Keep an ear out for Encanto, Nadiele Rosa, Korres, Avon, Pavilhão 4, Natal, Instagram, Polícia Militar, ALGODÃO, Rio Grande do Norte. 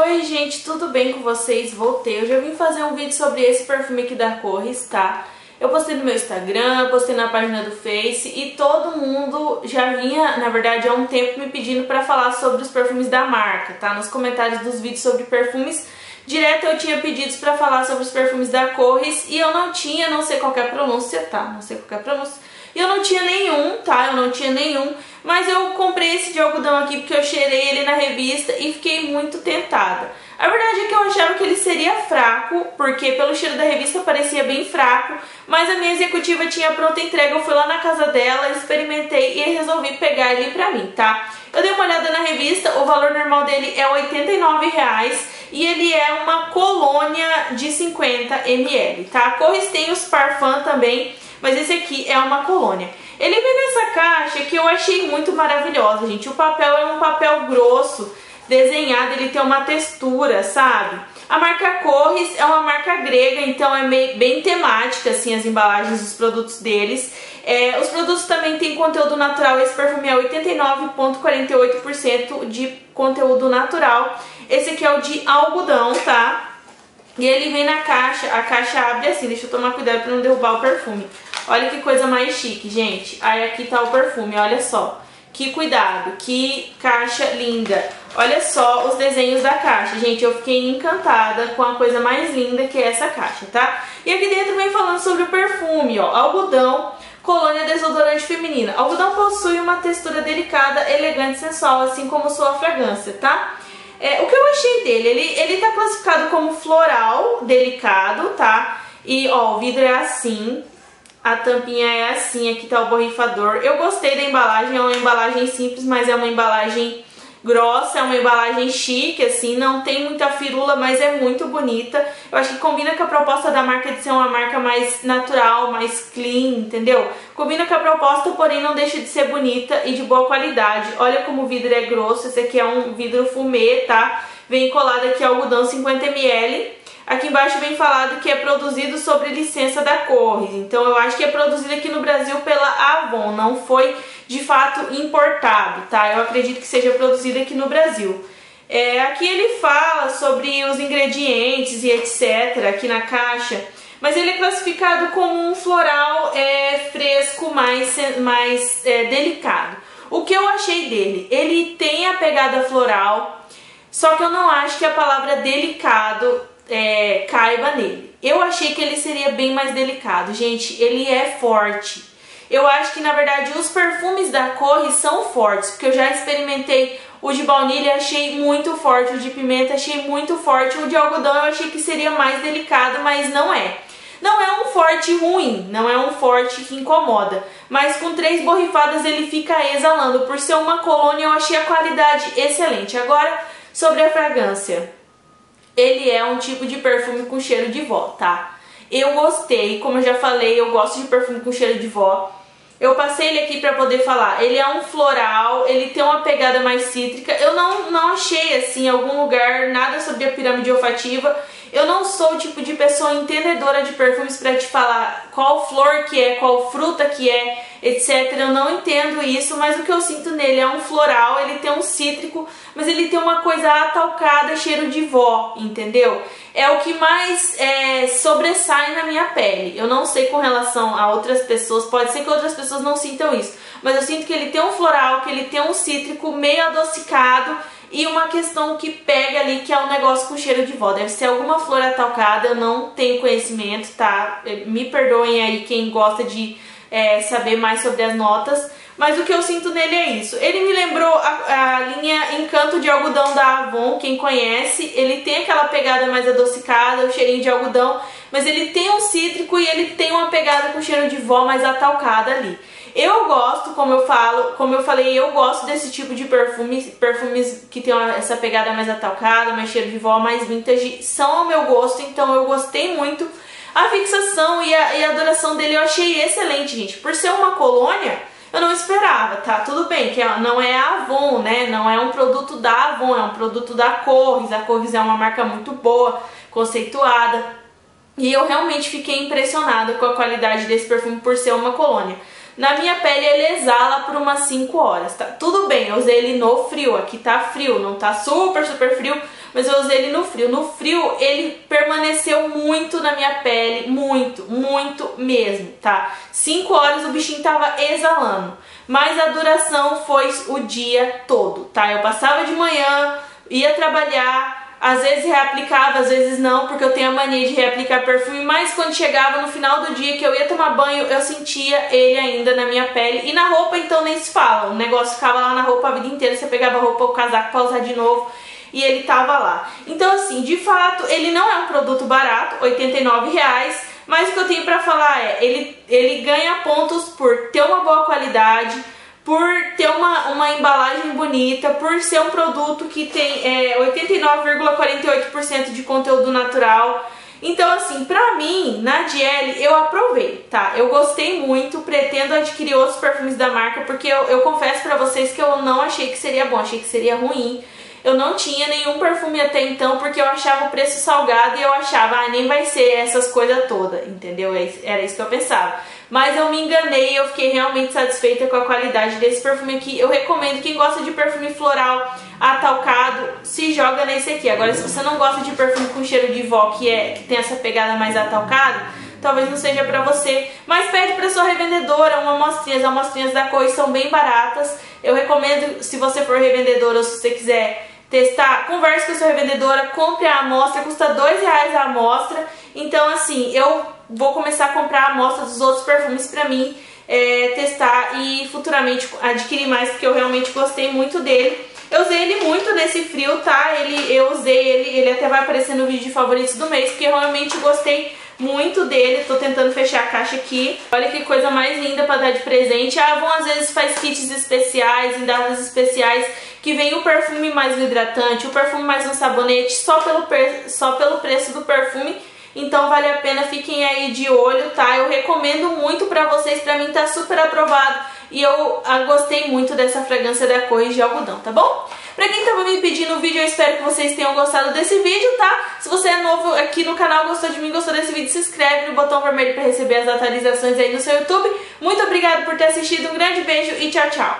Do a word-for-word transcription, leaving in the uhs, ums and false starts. Oi gente, tudo bem com vocês? Voltei, eu já vim fazer um vídeo sobre esse perfume aqui da Korres, tá? Eu postei no meu Instagram, postei na página do Face e todo mundo já vinha, na verdade, há um tempo me pedindo pra falar sobre os perfumes da marca, tá? Nos comentários dos vídeos sobre perfumes, direto eu tinha pedidos pra falar sobre os perfumes da Korres e eu não tinha, não sei qual que é a pronúncia, tá? Não sei qual que é a pronúncia. E eu não tinha nenhum, tá? Eu não tinha nenhum. Mas eu comprei esse de algodão aqui porque eu cheirei ele na revista e fiquei muito tentada. A verdade é que eu achava que ele seria fraco, porque pelo cheiro da revista parecia bem fraco. Mas a minha executiva tinha pronta entrega, eu fui lá na casa dela, experimentei e resolvi pegar ele pra mim, tá? Eu dei uma olhada na revista, o valor normal dele é oitenta e nove reais e ele é uma colônia de cinquenta mililitros, tá? A Korres tem os parfum também, mas esse aqui é uma colônia. Ele vem nessa caixa que eu achei muito maravilhosa, gente. O papel é um papel grosso, desenhado, ele tem uma textura, sabe? A marca Korres é uma marca grega, então é meio, bem temática, assim, as embalagens dos produtos deles. É, os produtos também têm conteúdo natural, esse perfume é oitenta e nove vírgula quarenta e oito por cento de conteúdo natural. Esse aqui é o de algodão, tá? E ele vem na caixa, a caixa abre assim, deixa eu tomar cuidado pra não derrubar o perfume. Olha que coisa mais chique, gente. Aí aqui tá o perfume, olha só. Que cuidado, que caixa linda. Olha só os desenhos da caixa. Gente, eu fiquei encantada com a coisa mais linda que é essa caixa, tá? E aqui dentro vem falando sobre o perfume, ó. Algodão, colônia desodorante feminina. Algodão possui uma textura delicada, elegante e sensual, assim como sua fragrância, tá? É, o que eu achei dele, ele, ele tá classificado como floral, delicado, tá? E, ó, o vidro é assim, a tampinha é assim, aqui tá o borrifador. Eu gostei da embalagem, é uma embalagem simples, mas é uma embalagem grossa, é uma embalagem chique, assim, não tem muita firula, mas é muito bonita. Eu acho que combina com a proposta da marca de ser uma marca mais natural, mais clean, entendeu? Combina com a proposta, porém não deixa de ser bonita e de boa qualidade. Olha como o vidro é grosso, esse aqui é um vidro fumê, tá? Vem colado aqui algodão cinquenta mililitros. Aqui embaixo vem falado que é produzido sobre licença da Korres. Então eu acho que é produzido aqui no Brasil pela Avon, não foi de fato importado, tá? Eu acredito que seja produzido aqui no Brasil. É, aqui ele fala sobre os ingredientes e etcétera aqui na caixa, mas ele é classificado como um floral é, fresco mais, mais é, delicado. O que eu achei dele? Ele tem a pegada floral, só que eu não acho que a palavra delicado é, caiba nele. Eu achei que ele seria bem mais delicado. Gente, ele é forte. Eu acho que, na verdade, os perfumes da Korres são fortes, porque eu já experimentei o de baunilha, achei muito forte, o de pimenta achei muito forte, o de algodão eu achei que seria mais delicado, mas não é. Não é um forte ruim, não é um forte que incomoda, mas com três borrifadas ele fica exalando. Por ser uma colônia, eu achei a qualidade excelente. Agora, sobre a fragrância. Ele é um tipo de perfume com cheiro de vó, tá? Eu gostei, como eu já falei, eu gosto de perfume com cheiro de vó. Eu passei ele aqui pra poder falar. Ele é um floral, ele tem uma pegada mais cítrica. Eu não, não achei, assim, em algum lugar nada sobre a pirâmide olfativa. Eu não sou o tipo de pessoa entendedora de perfumes pra te falar qual flor que é, qual fruta que é, etcétera. Eu não entendo isso, mas o que eu sinto nele é um floral, ele tem um cítrico, mas ele tem uma coisa atalcada, cheiro de vó, entendeu? É o que mais é, sobressai na minha pele. Eu não sei com relação a outras pessoas, pode ser que outras pessoas não sintam isso, mas eu sinto que ele tem um floral, que ele tem um cítrico meio adocicado, e uma questão que pega ali, que é um negócio com cheiro de vó. Deve ser alguma flor atalcada, eu não tenho conhecimento, tá? Me perdoem aí quem gosta de é, saber mais sobre as notas. Mas o que eu sinto nele é isso. Ele me lembrou a, a linha Encanto de algodão da Avon, quem conhece. Ele tem aquela pegada mais adocicada, o cheirinho de algodão. Mas ele tem um cítrico e ele tem uma pegada com cheiro de vó mais atalcada ali. Eu gosto, como eu falo, como eu falei, eu gosto desse tipo de perfume, perfumes que tem essa pegada mais atalcada, mais cheiro de vó, mais vintage, são ao meu gosto, então eu gostei muito. A fixação e a, e a adoração dele eu achei excelente, gente. Por ser uma colônia, eu não esperava, tá? Tudo bem que não é a Avon, né? Não é um produto da Avon, é um produto da Korres. A Korres é uma marca muito boa, conceituada. E eu realmente fiquei impressionada com a qualidade desse perfume por ser uma colônia. Na minha pele ele exala por umas cinco horas, tá? Tudo bem, eu usei ele no frio, aqui tá frio, não tá super, super frio, mas eu usei ele no frio. No frio ele permaneceu muito na minha pele, muito, muito mesmo, tá? cinco horas o bichinho tava exalando, mas a duração foi o dia todo, tá? Eu passava de manhã, ia trabalhar, às vezes reaplicava, às vezes não, porque eu tenho a mania de reaplicar perfume, mas quando chegava no final do dia que eu ia tomar banho, eu sentia ele ainda na minha pele. E na roupa então nem se fala, o negócio ficava lá na roupa a vida inteira, você pegava a roupa, o casaco pra usar de novo e ele tava lá. Então assim, de fato, ele não é um produto barato, oitenta e nove reais, mas o que eu tenho pra falar é, ele, ele ganha pontos por ter uma boa qualidade, por ter uma, uma embalagem bonita, por ser um produto que tem é, oitenta e nove vírgula quarenta e oito por cento de conteúdo natural. Então assim, pra mim, Nadiele, eu aprovei, tá? Eu gostei muito, pretendo adquirir outros perfumes da marca, porque eu, eu confesso pra vocês que eu não achei que seria bom, achei que seria ruim. Eu não tinha nenhum perfume até então, porque eu achava o preço salgado e eu achava, ah, nem vai ser essas coisas todas, entendeu? Era isso que eu pensava. Mas eu me enganei, eu fiquei realmente satisfeita com a qualidade desse perfume aqui. Eu recomendo, quem gosta de perfume floral atalcado, se joga nesse aqui. Agora, se você não gosta de perfume com cheiro de vó, que, é, que tem essa pegada mais atalcada, talvez não seja pra você. Mas pede pra sua revendedora uma amostrinha, as amostrinhas da Korres são bem baratas. Eu recomendo, se você for revendedora ou se você quiser testar, converse com a sua revendedora, compre a amostra, custa dois reais a amostra. Então assim, eu vou começar a comprar a amostra dos outros perfumes pra mim é, testar e futuramente adquirir mais, porque eu realmente gostei muito dele. Eu usei ele muito nesse frio, tá? Ele, eu usei ele, ele até vai aparecer no vídeo de favoritos do mês, porque eu realmente gostei muito dele. Tô tentando fechar a caixa aqui. Olha que coisa mais linda pra dar de presente. A Avon às vezes faz kits especiais, em datas especiais, que vem o perfume mais um hidratante, o perfume mais um sabonete, só pelo, só pelo preço do perfume. Então vale a pena, fiquem aí de olho, tá? Eu recomendo muito pra vocês, pra mim tá super aprovado. E eu gostei muito dessa fragrância da Korres de algodão, tá bom? Pra quem tava me pedindo o vídeo, eu espero que vocês tenham gostado desse vídeo, tá? Se você é novo aqui no canal, gostou de mim, gostou desse vídeo, se inscreve no botão vermelho pra receber as atualizações aí no seu YouTube. Muito obrigada por ter assistido, um grande beijo e tchau, tchau!